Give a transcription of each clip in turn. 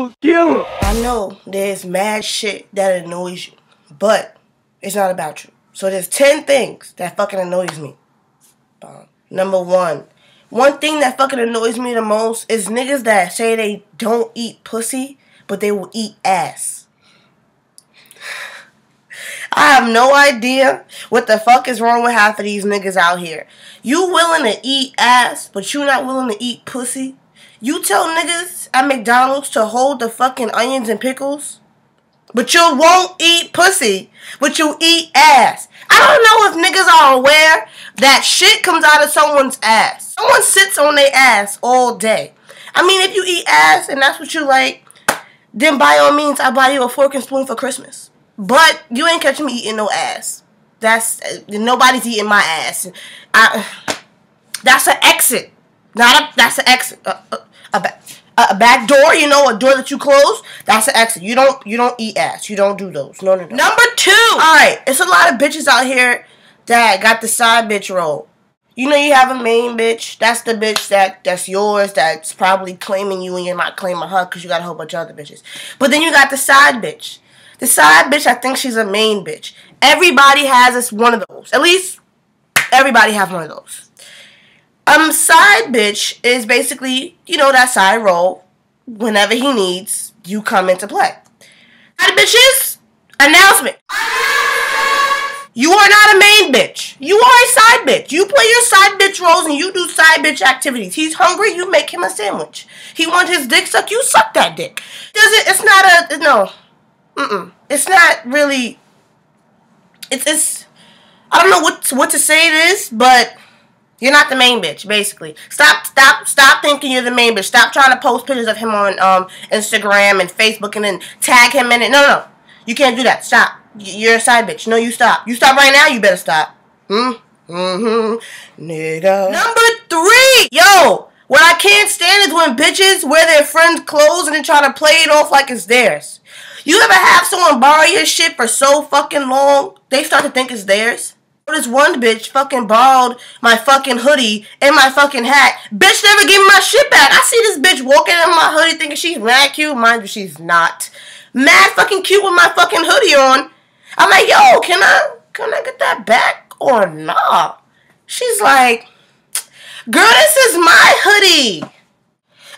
Yo, yo. I know there's mad shit that annoys you, but it's not about you. So there's 10 things that fucking annoys me. Number one. One thing that fucking annoys me the most is niggas that say they don't eat pussy, but they will eat ass. I have no idea what the fuck is wrong with half of these niggas out here. You willing to eat ass, but you not willing to eat pussy? You tell niggas at McDonald's to hold the fucking onions and pickles, but you won't eat pussy, but you eat ass. I don't know if niggas are aware that shit comes out of someone's ass. Someone sits on their ass all day. I mean, if you eat ass and that's what you like, then by all means, I'll buy you a fork and spoon for Christmas. But you ain't catching me eating no ass. That's, nobody's eating my ass. That's an exit. Not a, that's an exit. A back door, you know, a door that you close, that's an exit. You don't eat ass. You don't do those. No, no, no. Number two. All right, it's a lot of bitches out here that got the side bitch role. You know you have a main bitch. That's the bitch that's yours, that's probably claiming you and you're not claiming her because you got a whole bunch of other bitches. But then you got the side bitch. The side bitch, I think she's a main bitch. Everybody has this one of those. At least everybody have one of those. Side bitch is basically, you know, that side role. Whenever he needs, you come into play. Side bitches, announcement. You are not a main bitch. You are a side bitch. You play your side bitch roles and you do side bitch activities. He's hungry, you make him a sandwich. He wants his dick sucked, you suck that dick. It's not a, no. Mm-mm. It's not really, it's, I don't know what to say it is, but you're not the main bitch, basically. Stop thinking you're the main bitch. Stop trying to post pictures of him on Instagram and Facebook and then tag him in it. No, no. You can't do that. Stop. You're a side bitch. No, you stop. You stop right now, you better stop. Nigga. Number three. Yo, what I can't stand is when bitches wear their friends' clothes and then try to play it off like it's theirs. You ever have someone borrow your shit for so fucking long, they start to think it's theirs? This one bitch fucking borrowed my fucking hoodie and my fucking hat. Bitch never gave me my shit back. I see this bitch walking in my hoodie thinking she's mad cute. Mind you, she's not. Mad fucking cute with my fucking hoodie on. I'm like, yo, can I get that back or nah? She's like, girl, this is my hoodie.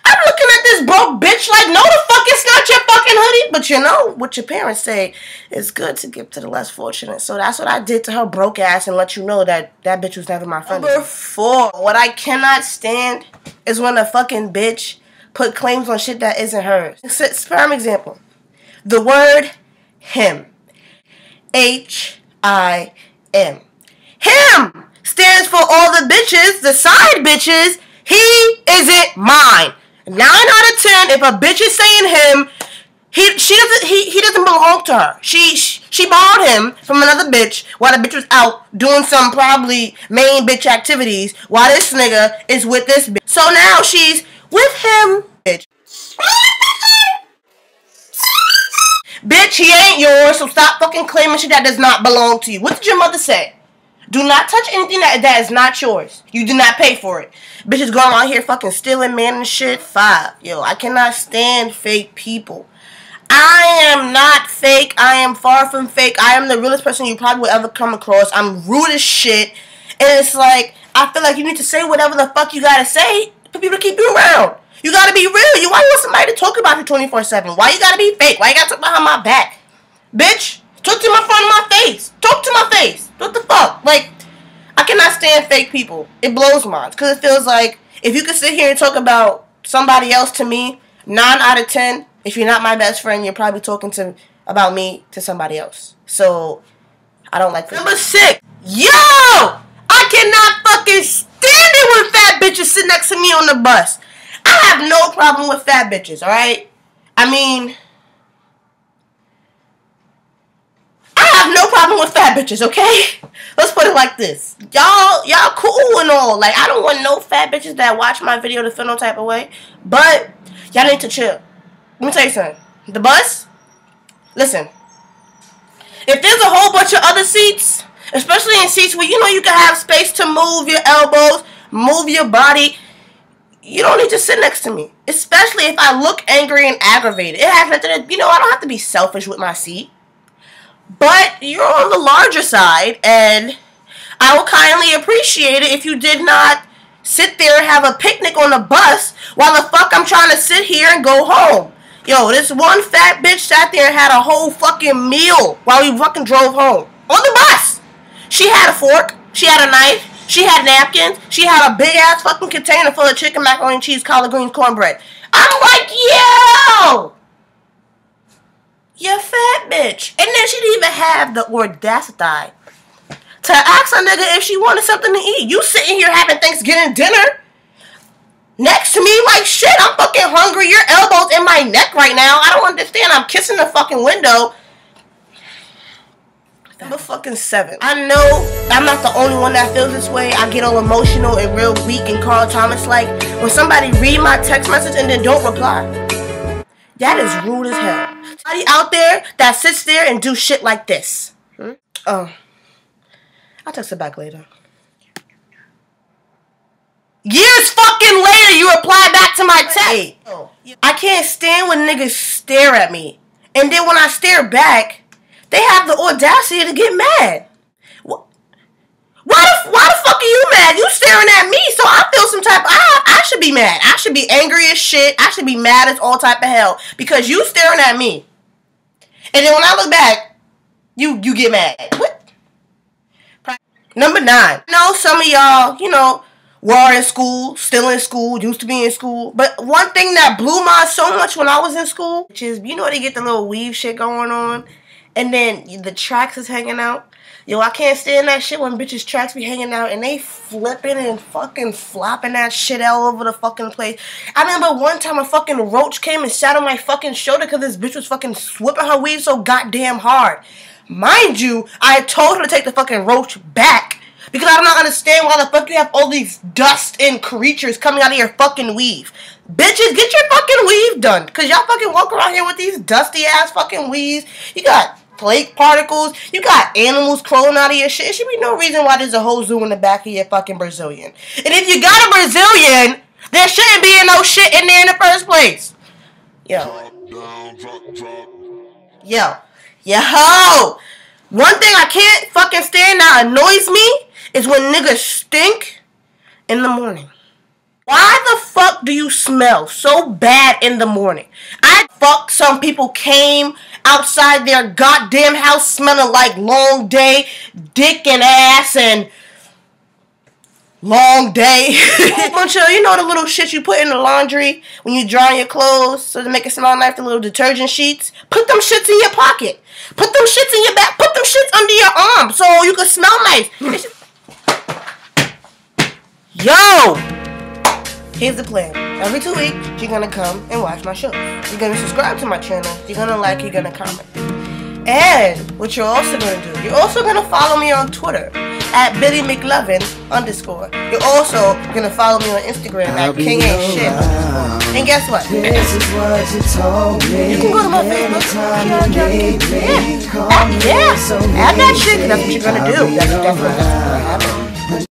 I'm looking at this broke bitch like, no the fuck it's not your fucking hoodie. But you know what your parents say, it's good to give to the less fortunate. So that's what I did to her broke ass and let you know that that bitch was never my friend. Number four, what I cannot stand is when a fucking bitch put claims on shit that isn't hers. Prime example, the word him. H-I-M. Him stands for all the bitches, the side bitches. He isn't mine. 9 out of 10, if a bitch is saying him, he doesn't belong to her. She borrowed him from another bitch while the bitch was out doing some probably main bitch activities while this nigga is with this bitch. So now she's with him, bitch. Bitch, he ain't yours, so stop fucking claiming shit that does not belong to you. What did your mother say? Do not touch anything that is not yours. You did not pay for it. Bitches going out here fucking stealing man and shit. 5. Yo, I cannot stand fake people. I am not fake. I am far from fake. I am the realest person you probably will ever come across. I'm rude as shit. And it's like, I feel like you need to say whatever the fuck you gotta say for people to keep you around. You gotta be real. Why you want somebody to talk about you 24/7? Why you gotta be fake? Why you gotta talk behind my back? Bitch, talk to my front of my face. Talk to my face. What the fuck? Like, I cannot stand fake people. It blows mine. Because it feels like, if you can sit here and talk about somebody else to me, 9 out of 10, if you're not my best friend, you're probably talking about me to somebody else. So, I don't like that. Number 6. Yo! I cannot fucking stand it when fat bitches sit next to me on the bus. I have no problem with fat bitches, alright? I mean, no problem with fat bitches, okay? Let's put it like this. Y'all cool and all. Like, I don't want no fat bitches that watch my video to feel no type of way. But y'all need to chill. Let me tell you something. The bus, listen. If there's a whole bunch of other seats, especially in seats where you know you can have space to move your elbows, move your body, you don't need to sit next to me. Especially if I look angry and aggravated. It has nothing to, you know, I don't have to be selfish with my seat. But you're on the larger side, and I would kindly appreciate it if you did not sit there and have a picnic on the bus while the fuck I'm trying to sit here and go home. Yo, this one fat bitch sat there and had a whole fucking meal while we fucking drove home. On the bus! She had a fork, she had a knife, she had napkins, she had a big ass fucking container full of chicken, macaroni and cheese, collard greens, cornbread. I'm like, yo! You fat bitch. And then she didn't even have the audacity to ask a nigga if she wanted something to eat. You sitting here having Thanksgiving dinner next to me like, shit, I'm fucking hungry. Your elbow's in my neck right now. I don't understand. I'm kissing the fucking window. Number fucking 7. I know I'm not the only one that feels this way. I get all emotional and real weak and Carl Thomas-like when somebody read my text message and then don't reply. That is rude as hell. Somebody out there that sits there and do shit like this. Oh. I'll text it back later. Years fucking later, you reply back to my text. Oh. I can't stand when niggas stare at me. And then when I stare back, they have the audacity to get mad. Why the fuck are you mad? You staring at me, so I feel some type of, I should be mad. I should be angry as shit. I should be mad as all type of hell. Because you staring at me. And then when I look back, you get mad. What? Number 9. I know some of y'all, you know, were in school, still in school, used to be in school. But one thing that blew my so much when I was in school, which is, you know, they get the little weave shit going on. And then the tracks is hanging out. Yo, I can't stand that shit when bitches' tracks be hanging out and they flipping and fucking flopping that shit all over the fucking place. I remember one time a fucking roach came and sat on my fucking shoulder because this bitch was fucking whipping her weave so goddamn hard. Mind you, I told her to take the fucking roach back because I do not understand why the fuck you have all these dust and creatures coming out of your fucking weave. Bitches, get your fucking weave done because y'all fucking walk around here with these dusty ass fucking weaves. You got flake particles. You got animals crawling out of your shit. It should be no reason why there's a whole zoo in the back of your fucking Brazilian. And if you got a Brazilian, there shouldn't be no shit in there in the first place. Yo. Yo. Yo, one thing I can't fucking stand that annoys me is when niggas stink in the morning. Why the fuck do you smell so bad in the morning? I fuck some people came outside their goddamn house smelling like long day, dick and ass and long day. Bunch of, you know the little shit you put in the laundry when you dry your clothes so to make it smell nice, the little detergent sheets. Put them shits in your pocket. Put them shits in your back. Put them shits under your arm so you can smell nice. Yo! Here's the plan. Every 2 weeks, you're gonna come and watch my shows. You're gonna subscribe to my channel. You're gonna like, you're gonna comment. And what you're also gonna do, you're also gonna follow me on Twitter. At billymclovin_. You're also gonna follow me on Instagram at kingaintshit. And guess what? This is what you told me. You can go to my Facebook. Yeah, add that shit. That's what you're gonna do. That's what you're gonna happen.